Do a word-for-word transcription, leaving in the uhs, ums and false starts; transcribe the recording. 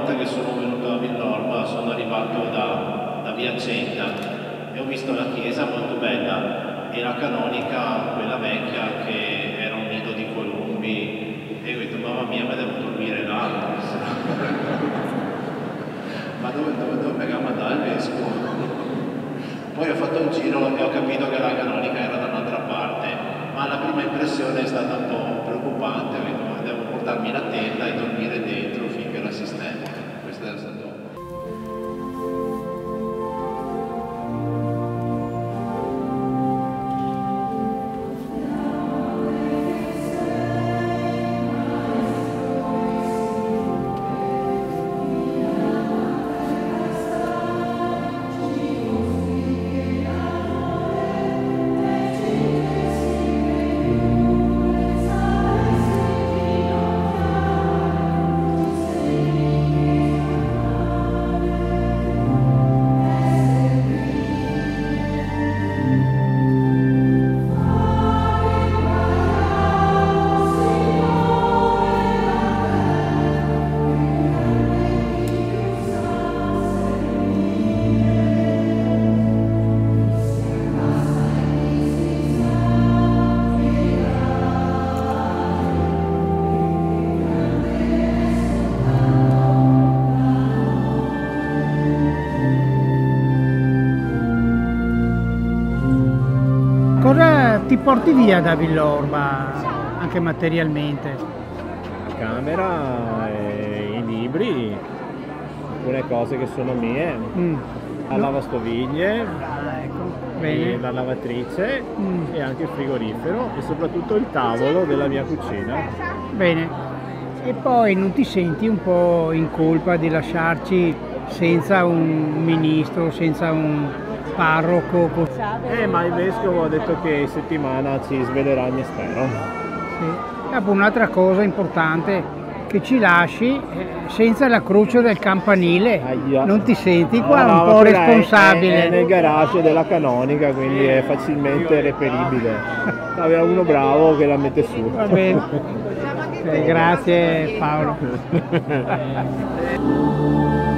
volta che sono venuto a Villorba sono arrivato da, da Via Cenda e ho visto la chiesa molto bella, era canonica, quella vecchia che era un nido di colombi, e ho detto mamma mia, mi devo dormire là, ma dove, dove, dove mi ha mandato il vescovo? Poi ho fatto un giro e ho capito che la canonica era da un'altra parte, ma la prima impressione è stata un po' preoccupante, ho detto ma devo portarmi la tenda e dormire dentro finché la sistemo. Questo era stato. Cosa ti porti via da Villorba, anche materialmente? La camera, e i libri, alcune cose che sono mie, mm. la lavastoviglie, ah, ecco. e la lavatrice mm. e anche il frigorifero e soprattutto il tavolo della mia cucina. Bene, e poi non ti senti un po' in colpa di lasciarci senza un ministro, senza un... parroco. Eh, ma il vescovo ha detto che in settimana ci svelerà il mistero. Sì. E poi un'altra cosa importante, che ci lasci senza la croce del campanile. Aia. Non ti senti qua no, un no, po' responsabile? È, è nel garage della canonica, quindi è facilmente reperibile. Aveva uno bravo che la mette su. Va bene. eh, grazie Paolo.